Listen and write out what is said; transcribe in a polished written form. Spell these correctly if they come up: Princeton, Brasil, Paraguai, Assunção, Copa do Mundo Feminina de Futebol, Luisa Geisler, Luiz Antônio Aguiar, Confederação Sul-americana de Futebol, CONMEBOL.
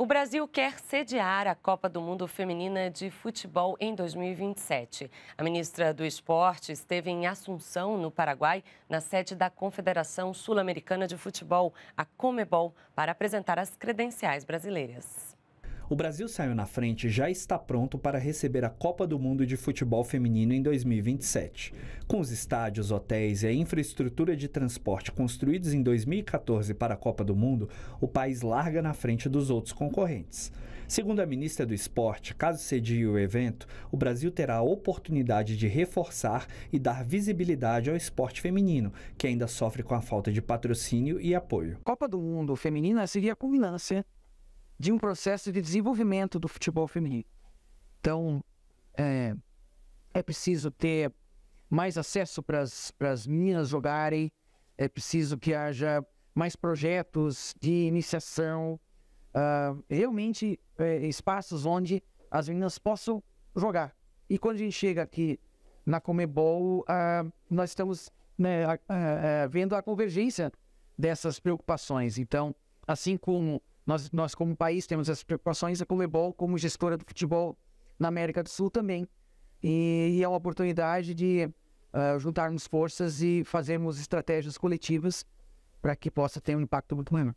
O Brasil quer sediar a Copa do Mundo Feminina de Futebol em 2027. A ministra do Esporte esteve em Assunção, no Paraguai, na sede da Confederação Sul-Americana de Futebol, a CONMEBOL, para apresentar as credenciais brasileiras. O Brasil saiu na frente e já está pronto para receber a Copa do Mundo de Futebol Feminino em 2027. Com os estádios, hotéis e a infraestrutura de transporte construídos em 2014 para a Copa do Mundo, o país larga na frente dos outros concorrentes. Segundo a ministra do Esporte, caso cedie o evento, o Brasil terá a oportunidade de reforçar e dar visibilidade ao esporte feminino, que ainda sofre com a falta de patrocínio e apoio. Copa do Mundo Feminina seria a culminância de um processo de desenvolvimento do futebol feminino. Então, é preciso ter mais acesso para as meninas jogarem, é preciso que haja mais projetos de iniciação, realmente espaços onde as meninas possam jogar. E quando a gente chega aqui na CONMEBOL, nós estamos, né, vendo a convergência dessas preocupações. Então, assim como nós, como país, temos as preocupações, a CONMEBOL, como gestora do futebol na América do Sul, também. E é uma oportunidade de juntarmos forças e fazermos estratégias coletivas para que possa ter um impacto muito maior.